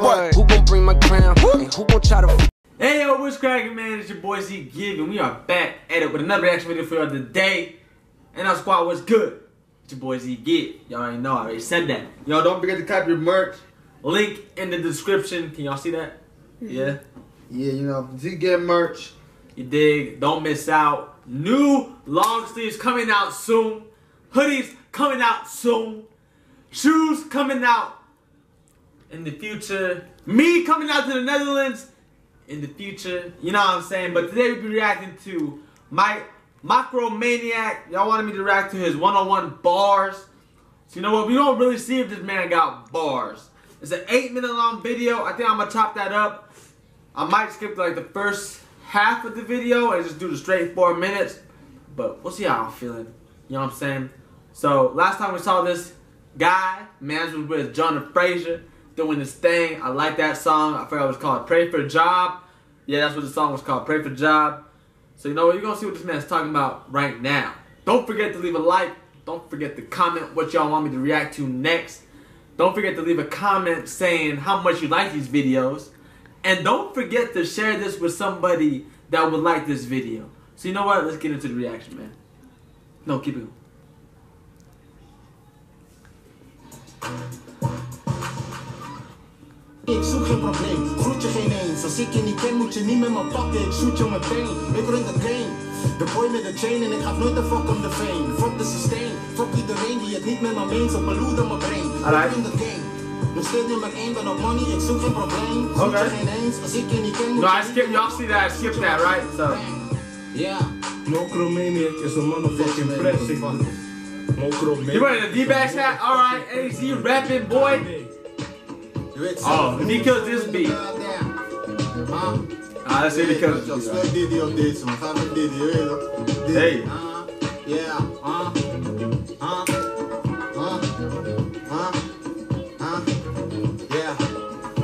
What? Who gon' bring my crown? And who gon' try to... Hey yo, what's cracking, man? It's your boy Z-Gib, and we are back at it with another action video for y'all today. And our squad was good. It's your boy Z-Gib. Y'all already know, I already said that. Y'all don't forget to cop your merch. Link in the description. Can y'all see that? Yeah? Yeah, you know, Z-Gib merch. You dig? Don't miss out. New long sleeves coming out soon. Hoodies coming out soon. Shoes coming out in the future. Me coming out to the Netherlands in the future. You know what I'm saying? But today we'll be reacting to my MocroManiac. Y'all wanted me to react to his one-on-one bars. So you know what? We don't really see if this man got bars. It's an 8-minute long video. I think I'm gonna chop that up. I might skip like the first half of the video and just do the straight 4 minutes, but we'll see how I'm feeling. You know what I'm saying? So last time we saw this guy, man, was with John Frazier doing this thing. I like that song. I forgot what it's called. Pray for a Job. Yeah, that's what the song was called. Pray for a Job. So you know what? You're gonna see what this man's talking about right now. Don't forget to leave a like. Don't forget to comment what y'all want me to react to next. Don't forget to leave a comment saying how much you like these videos. And don't forget to share this with somebody that would like this video. So you know what? Let's get into the reaction, man. No, keep it going. Ik zoek geen probleem, groet je geen eens. Als ik je niet ken, moet je niet met me pakken. Ik shoot je met pain, ik run the game. De boy met de chain en ik ga nooit de fuck om de fame. Fuck de systeem, fuck iedereen die het niet met me eens. Op een loeder mijn brain, ik run the game. Nog steeds nummer 1 ben op money, ik zoek geen probleem. Groet je geen eens, als ik je niet ken, moet je niet met me pakken. I skip that, right? So. Yeah. MocroManiac is a motherfucking pressing. You wearing a D-back hat? Alright, AC rapping, boy. Oh, and he kills this beat. Ah, let's see if he kills this beat. Hey. Yeah.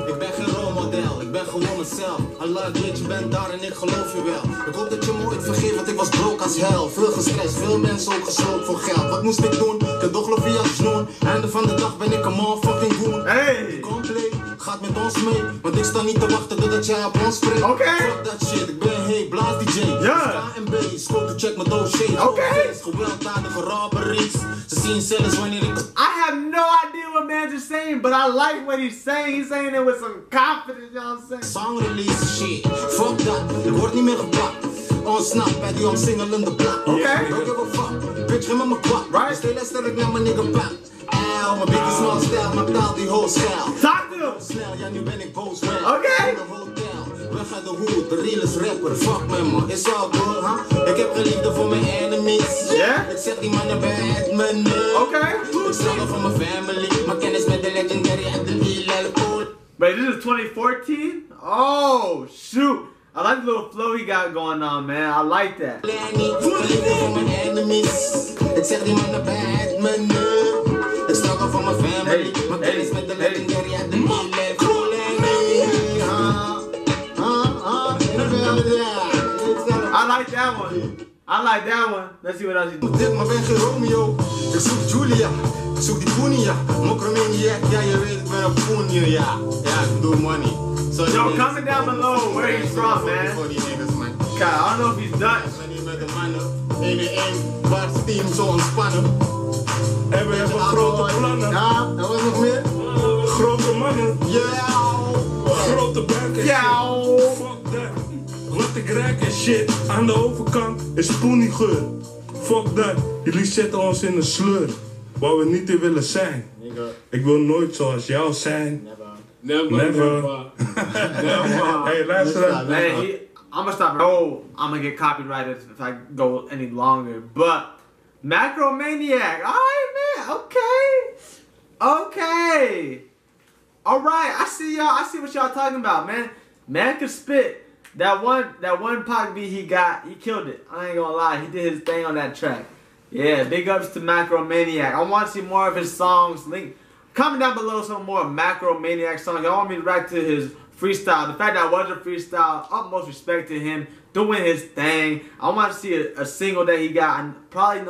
Ik ben geen rolmodel, ik ben gewoon mezelf. Allah weet, je bent daar en ik geloof je wel. Ik hoop dat je me ooit vergeeft, want ik was broke als hel. Veel gestrest, veel mensen ook gesloopt voor geld. Wat moest ik doen? Kadochlo via snoen. Einde van de dag ben ik een motherfucking goon. Hey! Gaat met ons mee, want ik sta niet te wachten totdat jij op ons spreekt. Oké. Fuck dat shit, ik ben hey, blaas DJ. Ja. KMB, school to check met dossier. Oké. Gewelddadige robberies. Ze zien zelfs wanneer ik... I have no idea what man's is saying, but I like what he's saying. He's saying it with some confidence, you know what I'm saying? Song release shit, fuck dat, ik word niet meer gepakt. Ontsnap bij die omsingelende blad. Oké. Don't give a fuck, bitch, geef me mijn kwak. Right? Stel eens dat ik naar mijn nigga pak. Ow, mijn biggie small stijl, maar taal die whole stijl. Snel, ja, nu ben ik boos weg. Oké. Weg uit de hoed, de real is rapper. Fuck me, man, is al good, huh? Ik heb geen liefde voor mijn enemies. Yeah? Ik zeg die mannen bij het menu. Oké. Ik sta voor mijn family. Mijn kennis met de legendary at the Lille Pool. Wait, this is 2014? Oh, shoot. I like the little flow he got going on, man. I like that. Liefde voor mijn enemies. Ik zeg die mannen bij het menu. Ik sta voor mijn family. Mijn kennis met de legendary at the I like that one. I like that one. Let's see what else you do. Maar ben geen Romeo. Ik zoek Julia. Ik zoek die Punia. MocroManiac. Ja, je weet ik ben een Punia. Ja, ik doe money. Yo, comment down below where he's from, man. God, I don't know if he's Dutch. Ik ben hier met de mannen. 1-1. Waar het team zo ontspannen. En we hebben grote plannen. Ja, dat was nog meer. Grote mannen. Grote banken. Ik raak en shit, aan de overkant is poeniegeur. Fuck dat, jullie zetten ons in een sleur, waar we niet in willen zijn. Ik wil nooit zoals jou zijn. Never. Hey, luister up. Hey, I'm gonna stop. Oh, I'm gonna get copyrighted if I go any longer. But, MocroManiac, alright man, okay. Alright, I see y'all, I see what y'all talking about, man. Man can spit. That one Pac beat he got, he killed it. I ain't gonna lie, he did his thing on that track. Yeah, big ups to MocroManiac. I want to see more of his songs. Link, comment down below some more MocroManiac songs. Y'all want me to react to his freestyle. The fact that I was a freestyle, utmost respect to him doing his thing. I want to see a single that he got. I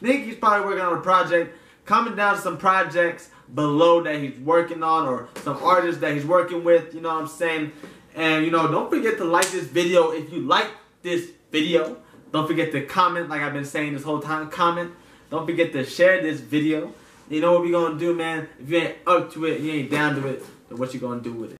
think he's probably working on a project. Comment down some projects below that he's working on or some artists that he's working with, you know what I'm saying? And, you know, don't forget to like this video if you like this video. Don't forget to comment, like I've been saying this whole time, comment. Don't forget to share this video. You know what we're going to do, man? If you ain't up to it, you ain't down to it, then what you going to do with it?